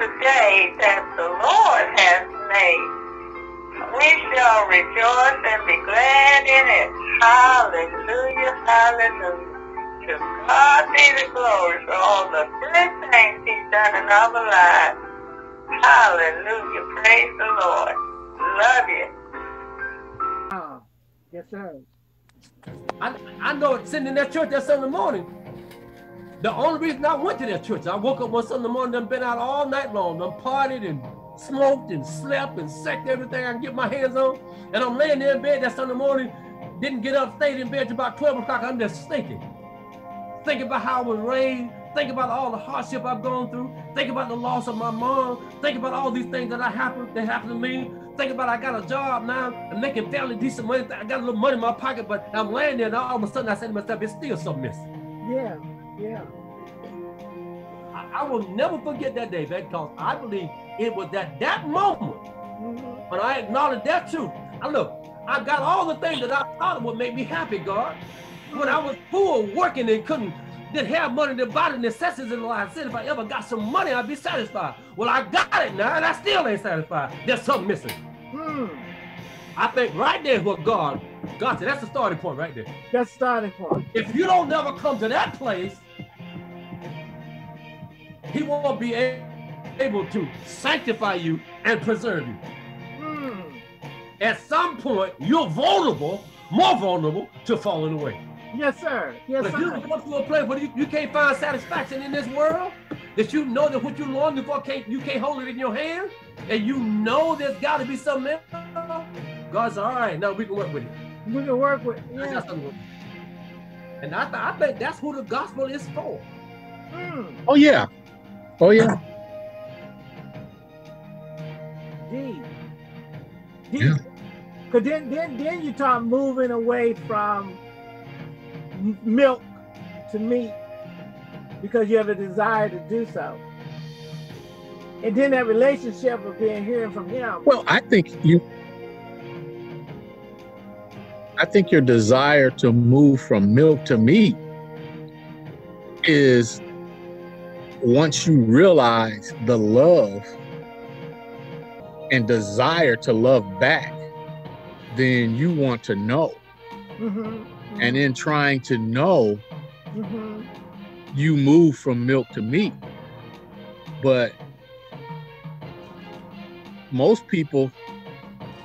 the day that the Lord has made. We shall rejoice and be glad in it. Hallelujah, hallelujah. To God be the glory for all the good things He's done in our lives. Hallelujah, praise the Lord. Love you. Oh, yes, sir. I know it's sitting in that church that Sunday morning. The only reason I went to that church, I woke up one Sunday morning and been out all night long. I'm partied and smoked and slept and sacked everything I can get my hands on. And I'm laying there in bed that Sunday morning, didn't get up, stayed in bed till about 12 o'clock. I'm just thinking. Thinking about how I was raised. Thinking about all the hardship I've gone through. Thinking about the loss of my mom. Thinking about all these things that happened to me. Thinking about I got a job now. I'm making fairly decent money. I got a little money in my pocket, but I'm laying there and all of a sudden I said to myself, it's still something missing. Yeah. Yeah. I will never forget that day, man, because I believe it was at that moment when I acknowledged that truth. I look, I got all the things that I thought would make me happy, God. When I was poor, working and didn't have money to buy the necessities in life. I said if I ever got some money, I'd be satisfied. Well, I got it now, and I still ain't satisfied. There's something missing. I think right there what God said, that's the starting point right there. That's the starting point. If you don't never come to that place, He won't be able to sanctify you and preserve you. At some point, you're vulnerable, more vulnerable to falling away. Yes, sir. Yes, but if you go to a place where you can't find satisfaction in this world, that you know that what you're longing for, you can't hold it in your hand, and you know there's got to be something else, God's all right, now we can work with it. We can work with it. Yeah. And I think that's who the gospel is for. Oh, yeah. Oh, yeah. Yeah. Because then you start moving away from milk to meat because you have a desire to do so. And then that relationship of being hearing from Him. Well, I think your desire to move from milk to meat is once you realize the love and desire to love back, then you want to know. And in trying to know, you move from milk to meat. But most people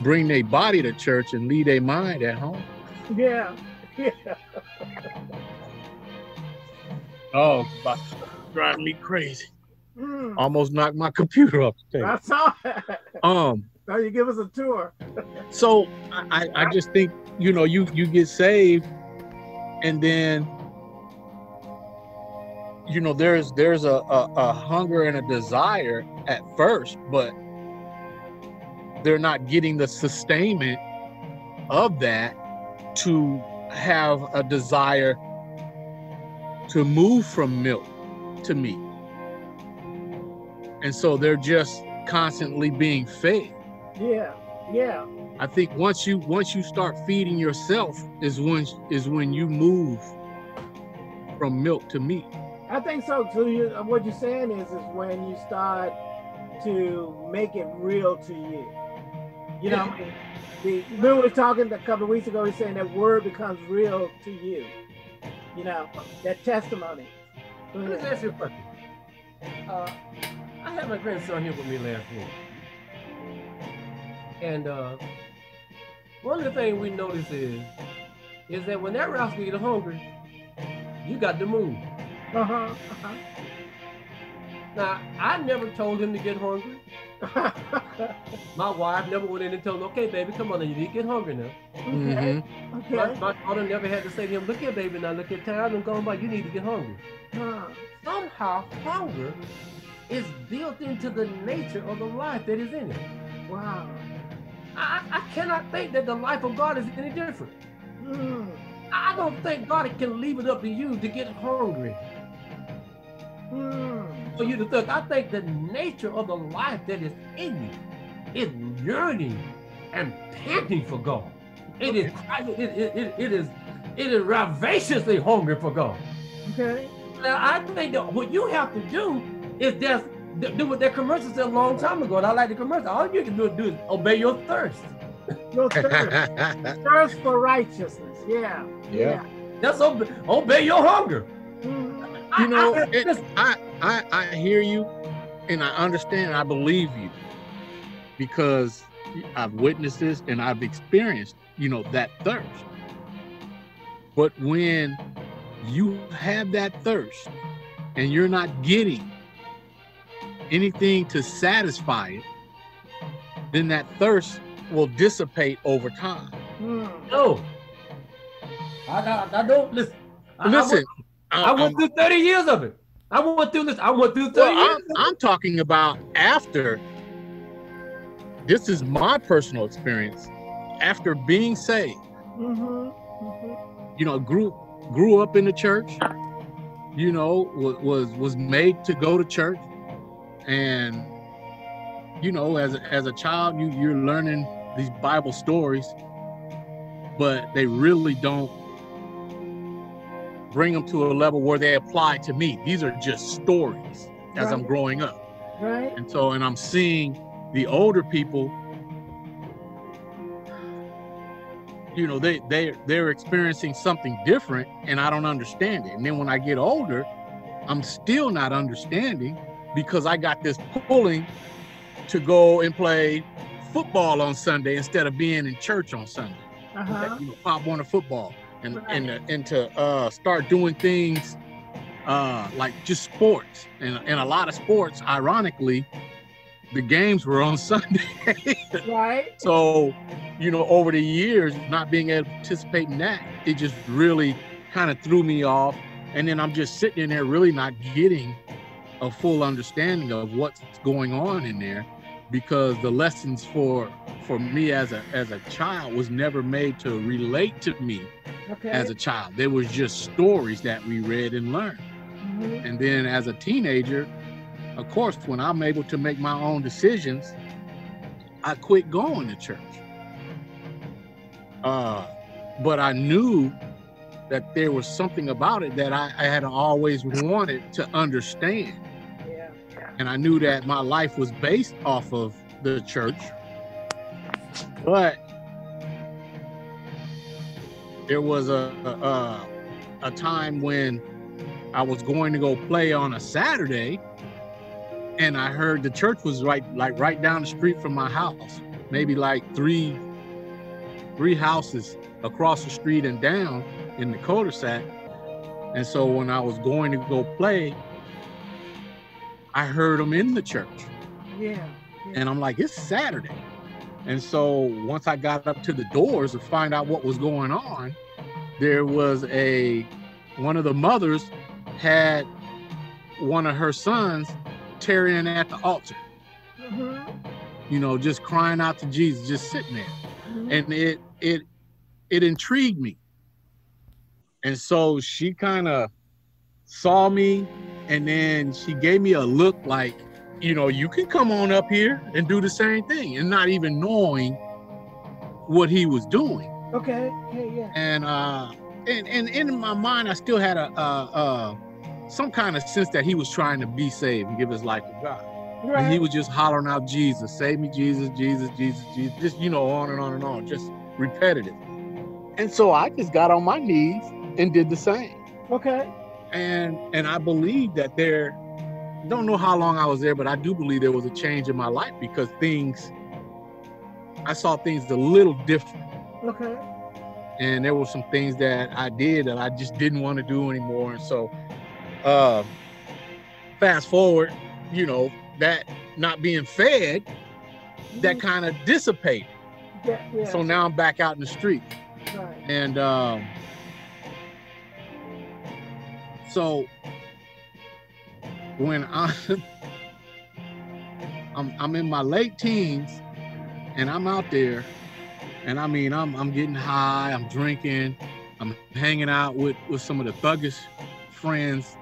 bring their body to church and leave their mind at home. Yeah. Yeah. Oh, drive me crazy. Almost knocked my computer up today. I saw that. Now you give us a tour. So I just think, you know, you get saved and then, you know, there's a hunger and a desire at first, but they're not getting the sustainment of that to have a desire to move from milk to meat. And so they're just constantly being fed. Yeah, yeah. I think once you start feeding yourself is when you move from milk to meat. I think so. So what you're saying is when you start to make it real to you. You know, we were talking a couple of weeks ago, we were saying that word becomes real to you. You know, that testimony. Let me ask you a question. I had my grandson here with me last week. And one of the things we notice is that when that rascal gets hungry, you got to move. Now, I never told him to get hungry. My wife never went in and told him, okay, baby, come on, you need to get hungry now. Okay. My daughter never had to say to him, look here, baby, now look at time and going by, you need to get hungry. Somehow, hunger is built into the nature of the life that is in it. Wow. I cannot think that the life of God is any different. I don't think God can leave it up to you to get hungry. For you to think, I think the nature of the life that is in you is yearning and panting for God. It is ravaciously hungry for God. Okay. Now I think that what you have to do is just Their commercials a long time ago, and I like the commercial. All you can do is obey your thirst. Your thirst. Thirst for righteousness. Yeah. Yeah. That's obey your hunger. You know, I hear you, and I understand, and I believe you, because I've witnessed this and I've experienced, you know, that thirst. But when you have that thirst and you're not getting anything to satisfy it, then that thirst will dissipate over time. No. I don't listen. Listen. I went through 30 years of it. I went through this. I went through 30 years. I'm talking about after. This is my personal experience. After being saved, you know, grew up in the church. You know, was made to go to church, and you know, as a child, you're learning these Bible stories, but they really don't bring them to a level where they apply to me. These are just stories as I'm growing up. Right. And so, and I'm seeing the older people, you know, they're experiencing something different and I don't understand it. And then when I get older, I'm still not understanding because I got this pulling to go and play football on Sunday instead of being in church on Sunday. You know, Pop wanted football. And to start doing things like just sports. And a lot of sports, ironically, the games were on Sunday. Right. So, you know, over the years, not being able to participate in that, it just really kind of threw me off. And then I'm just sitting in there really not getting a full understanding of what's going on in there, because the lessons for me as a child was never made to relate to me. Okay. As a child, there was just stories that we read and learned. And then as a teenager, of course, when I'm able to make my own decisions, I quit going to church. But I knew that there was something about it that I had always wanted to understand. Yeah. And I knew that my life was based off of the church, but there was a time when I was going to go play on a Saturday, and I heard the church was right down the street from my house, maybe like three houses across the street and down in the cul-de-sac. And so when I was going to go play, I heard them in the church. Yeah. And I'm like, it's Saturday. And so once I got up to the doors to find out what was going on, there was one of the mothers had one of her sons tearing at the altar, you know, just crying out to Jesus, just sitting there. And it intrigued me. And so she kind of saw me, and then she gave me a look like, you know, you can come on up here and do the same thing, and not even knowing what he was doing. Okay. Yeah, yeah. And in my mind, I still had some kind of sense that he was trying to be saved and give his life to God. Right. And he was just hollering out, Jesus, save me, Jesus, Jesus, Jesus, Jesus, just, you know, on and on and on, just repetitive. And so I just got on my knees and did the same. Okay. And I believe that don't know how long I was there, but I do believe there was a change in my life, because I saw things a little different. Okay. And there were some things that I did that I just didn't want to do anymore. And so fast forward, you know, that not being fed, that kind of dissipated. Yeah, yeah. So now I'm back out in the street. Right. And so when I'm in my late teens and I'm out there, and I mean, I'm getting high, I'm drinking, I'm hanging out with some of the thuggish friends,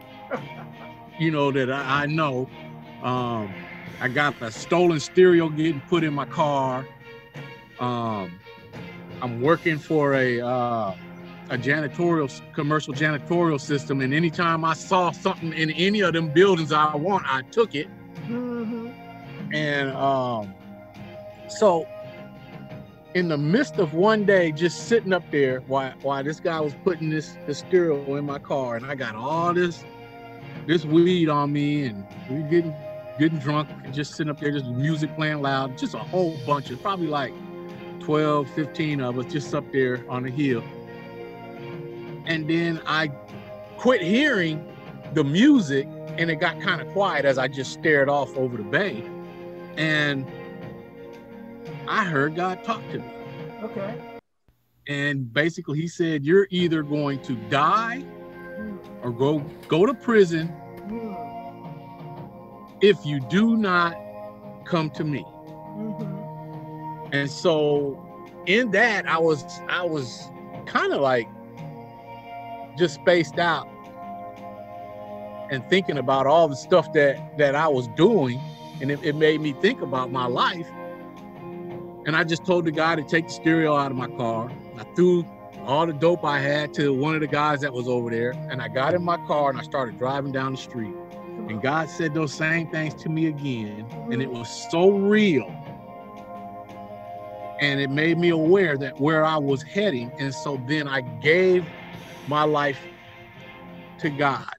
you know, that I know. I got a stolen stereo getting put in my car. I'm working for a commercial janitorial system, and anytime I saw something in any of them buildings I took it. Mm-hmm. And so in the midst of one day just sitting up there while this guy was putting this stereo in my car, and I got all this weed on me, and we getting drunk, just sitting up there, just music playing loud, just a whole bunch of, probably like 12, 15 of us just up there on the hill. And then I quit hearing the music, and it got kind of quiet as I just stared off over the bay. And I heard God talk to me. Okay. And basically he said, you're either going to die or go to prison if you do not come to me. Mm-hmm. And so in that, I was kind of like just spaced out and thinking about all the stuff that I was doing. And it made me think about my life. And I just told the guy to take the stereo out of my car. I threw all the dope I had to one of the guys that was over there. And I got in my car and I started driving down the street. And God said those same things to me again. And it was so real. And it made me aware that where I was heading. And so then I gave my life to God.